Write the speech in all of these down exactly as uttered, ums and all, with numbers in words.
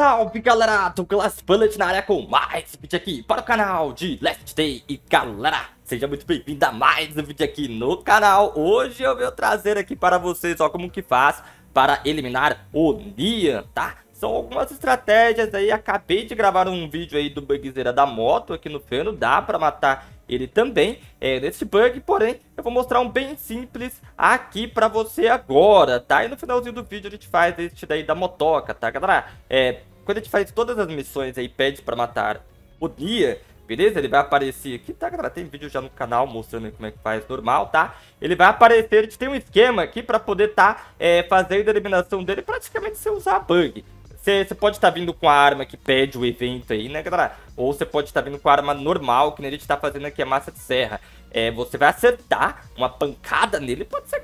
Salve galera, Dolglas Bullet na área com mais vídeo aqui para o canal de Last Day. E galera, seja muito bem-vindo a mais um vídeo aqui no canal. Hoje eu vou trazer aqui para vocês, ó, como que faz para eliminar o Nian, tá? São algumas estratégias aí, acabei de gravar um vídeo aí do bugzeira da moto aqui no feno, dá para matar ele também, é, nesse bug, porém, eu vou mostrar um bem simples aqui pra você agora, tá? E no finalzinho do vídeo a gente faz este daí da motoca, tá, galera? É, quando a gente faz todas as missões aí, pede pra matar o Nian, beleza? Ele vai aparecer aqui, tá, galera? Tem vídeo já no canal mostrando como é que faz normal, tá? Ele vai aparecer, a gente tem um esquema aqui pra poder tá é, fazendo a eliminação dele praticamente sem usar bug. Você pode estar tá vindo com a arma que pede o evento aí, né, galera? Ou você pode estar tá vindo com a arma normal, que nem a gente tá fazendo aqui, a massa de serra. É, você vai acertar uma pancada nele, pode ser...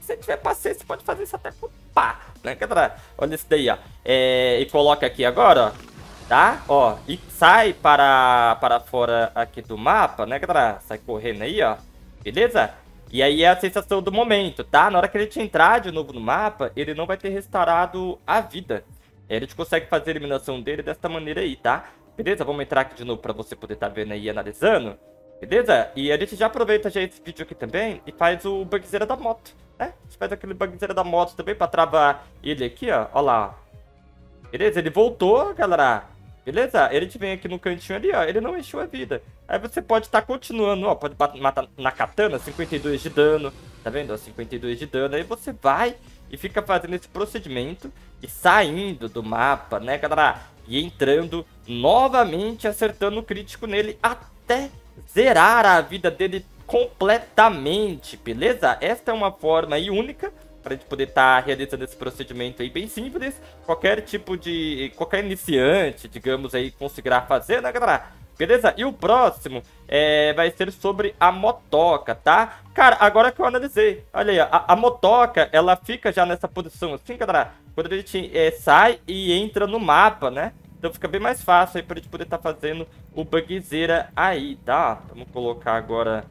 Se você tiver paciência, você pode fazer isso até com pá, né, galera? Olha isso daí, ó. É, e coloca aqui agora, ó. Tá? Ó, e sai para, para fora aqui do mapa, né, galera? Sai correndo aí, ó. Beleza? E aí é a sensação do momento, tá? Na hora que a gente entrar de novo no mapa, ele não vai ter restaurado a vida. É, a gente consegue fazer a eliminação dele desta maneira aí, tá? Beleza? Vamos entrar aqui de novo pra você poder tá vendo aí e analisando. Beleza? E a gente já aproveita já esse vídeo aqui também e faz o bugzeira da moto, né? A gente faz aquele bugzeira da moto também pra travar ele aqui, ó. Ó lá, ó. Beleza? Ele voltou, galera. Beleza? Ele te vem aqui no cantinho ali, ó. Ele não encheu a vida. Aí você pode estar tá continuando, ó. Pode matar na katana, cinquenta e dois de dano. Tá vendo? Ó, cinquenta e dois de dano. Aí você vai... E fica fazendo esse procedimento e saindo do mapa, né, galera? E entrando novamente, acertando o crítico nele até zerar a vida dele completamente, beleza? Esta é uma forma aí única para a gente poder estar tá realizando esse procedimento aí bem simples. Qualquer tipo de... Qualquer iniciante, digamos aí, conseguirá fazer, né, galera? Beleza? E o próximo é, vai ser sobre a motoca, tá? Cara, agora que eu analisei, olha aí, a, a motoca, ela fica já nessa posição assim, galera, quando a gente é, sai e entra no mapa, né? Então fica bem mais fácil aí pra gente poder estar tá fazendo o bugzeira aí, tá? Vamos colocar agora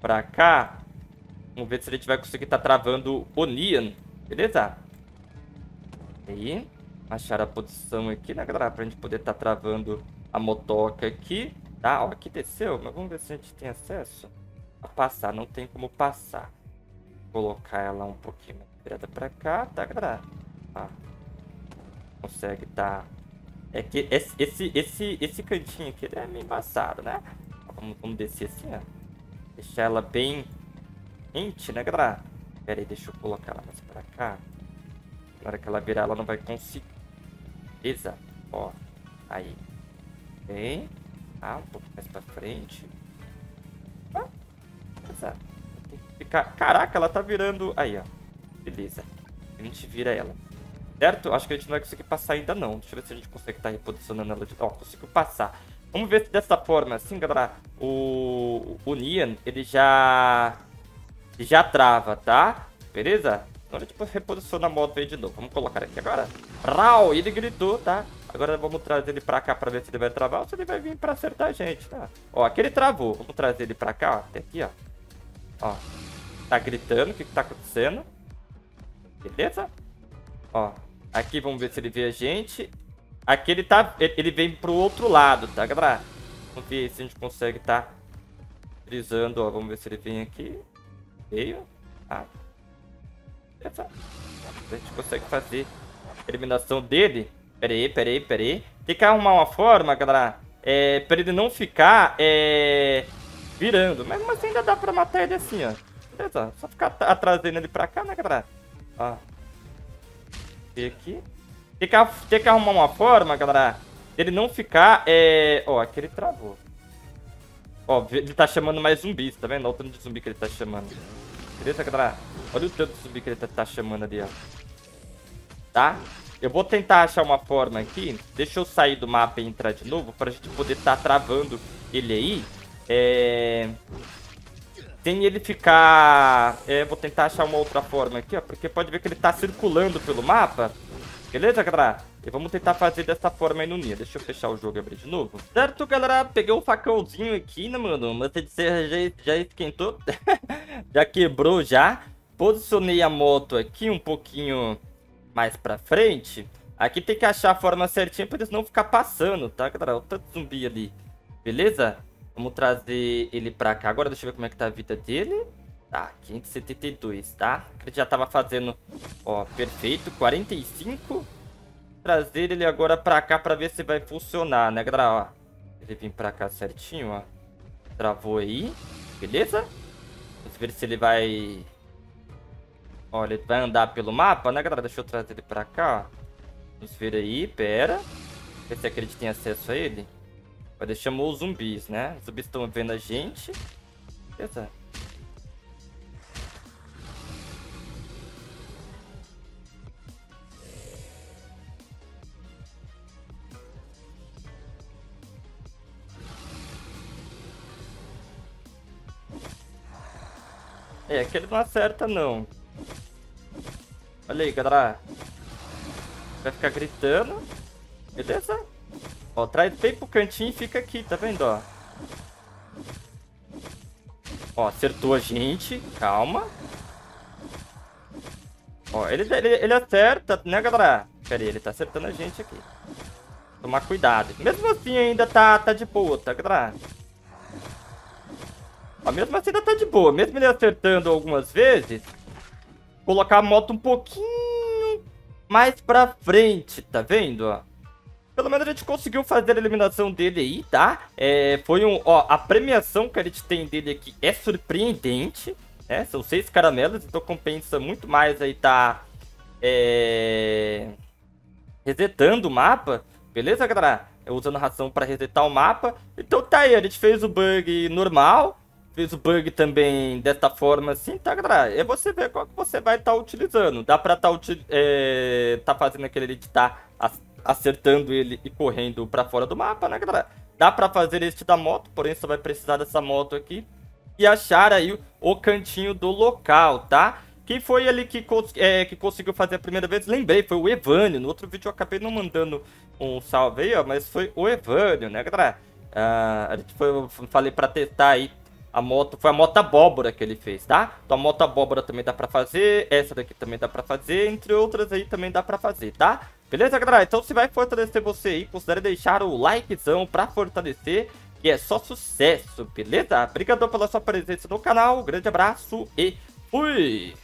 pra cá. Vamos ver se a gente vai conseguir estar tá travando o Nian, beleza? Aí, achar a posição aqui, né, galera? Pra gente poder estar tá travando... a motoca aqui, tá? Ó, aqui desceu, mas vamos ver se a gente tem acesso a passar. Não tem como passar. Vou colocar ela um pouquinho mais virada pra cá, tá, galera? Ah, consegue, tá? É que esse, esse, esse, esse cantinho aqui ele é meio embaçado, né? Vamos, vamos descer assim, ó. Deixar ela bem quente, né, galera? Pera aí, deixa eu colocar ela mais pra cá. Na hora que ela virar, ela não vai conseguir. Beleza? Ó, aí. Bem, ah, um pouco mais pra frente. Ah, beleza. Tem que ficar... Caraca, ela tá virando... Aí, ó. Beleza. A gente vira ela. Certo? Acho que a gente não vai conseguir passar ainda, não. Deixa eu ver se a gente consegue tá reposicionando ela de... Ó, conseguiu passar. Vamos ver se dessa forma, assim, galera, o... o Nian, ele já... já trava, tá? Beleza? Então a gente reposiciona a moto aí de novo. Vamos colocar aqui agora. Rau! Ele gritou, tá? Agora vamos trazer ele pra cá pra ver se ele vai travar ou se ele vai vir pra acertar a gente, tá? Ó, aqui ele travou. Vamos trazer ele pra cá, ó. Até aqui, ó. Ó. Tá gritando. O que que tá acontecendo? Beleza? Ó. Aqui vamos ver se ele vê a gente. Aqui ele tá... Ele vem pro outro lado, tá, galera? Vamos ver se a gente consegue tá frisando, ó. Vamos ver se ele vem aqui. Veio. Ah. Beleza? A gente consegue fazer a eliminação dele... Pera aí, pera aí, pera aí. Tem que arrumar uma forma, galera, é, pra ele não ficar é, virando. Mas, mas ainda dá pra matar ele assim, ó. Beleza? Só ficar atrás dele pra cá, né, galera? Ó. E aqui. Tem que, tem que arrumar uma forma, galera, ele não ficar... É... Ó, aqui ele travou. Ó, ele tá chamando mais zumbis, tá vendo? Olha o tanto de zumbi que ele tá chamando. Beleza, galera? Olha o tanto de zumbi que ele tá, tá chamando ali, ó. Tá? Eu vou tentar achar uma forma aqui. Deixa eu sair do mapa e entrar de novo pra gente poder estar tá travando ele aí. É... Sem ele ficar... É, vou tentar achar uma outra forma aqui, ó. Porque pode ver que ele tá circulando pelo mapa. Beleza, galera? E vamos tentar fazer dessa forma aí no Nian. Deixa eu fechar o jogo e abrir de novo. Certo, galera? Peguei um facãozinho aqui, né, mano? Mas de serra já, já esquentou. Já quebrou, já. Posicionei a moto aqui um pouquinho... mais pra frente, Aqui tem que achar a forma certinha pra eles não ficar passando, tá, galera? Olha o tanto de zumbi ali. Beleza? Vamos trazer ele pra cá. Agora deixa eu ver como é que tá a vida dele. Tá, quinhentos e setenta e dois, tá? Ele já tava fazendo, ó, perfeito, quarenta e cinco. Trazer ele agora pra cá pra ver se vai funcionar, né, galera? Ó, ele vem pra cá certinho, ó. Travou aí, beleza? Vamos ver se ele vai... Olha, ele vai andar pelo mapa, né, galera? Deixa eu trazer ele pra cá, ó. Vamos ver aí, pera. Ver se acredita tem acesso a ele. Mas ele chamou os zumbis, né? Os zumbis estão vendo a gente. Beleza. É, aquele não acerta, não. Olha aí, galera. Vai ficar gritando. Beleza? Ó, traz bem pro cantinho e fica aqui, tá vendo, ó? Ó, acertou a gente. Calma. Ó, ele, ele, ele acerta, né, galera? Pera aí, ele tá acertando a gente aqui. Tomar cuidado. Mesmo assim ainda tá, tá de boa, tá, galera? Ó, mesmo assim ainda tá de boa. Mesmo ele acertando algumas vezes, colocar a moto um pouquinho mais pra frente, tá vendo, ó? Pelo menos a gente conseguiu fazer a eliminação dele aí, tá? É, foi um... Ó, a premiação que a gente tem dele aqui é surpreendente, né? São seis caramelos, então compensa muito mais aí tá... É... Resetando o mapa, beleza, galera? Eu usando ração pra resetar o mapa. Então tá aí, a gente fez o bug normal, fez o bug também desta forma assim, tá, galera? É você ver qual que você vai estar tá utilizando. Dá pra estar tá, é, tá fazendo aquele ali de estar tá acertando ele e correndo pra fora do mapa, né, galera? Dá pra fazer este da moto, porém só vai precisar dessa moto aqui. E achar aí o, o cantinho do local, tá? Quem foi ali que, cons é, que conseguiu fazer a primeira vez? Lembrei, foi o Evânio. No outro vídeo eu acabei não mandando um salve aí, ó. Mas foi o Evânio, né, galera? Ah, a gente foi, eu falei pra testar aí. A moto, foi a moto abóbora que ele fez, tá? Então a moto abóbora também dá pra fazer, essa daqui também dá pra fazer, entre outras aí também dá pra fazer, tá? Beleza, galera? Então se vai fortalecer você aí, considere deixar o likezão pra fortalecer, que é só sucesso, beleza? Obrigado pela sua presença no canal, grande abraço e fui!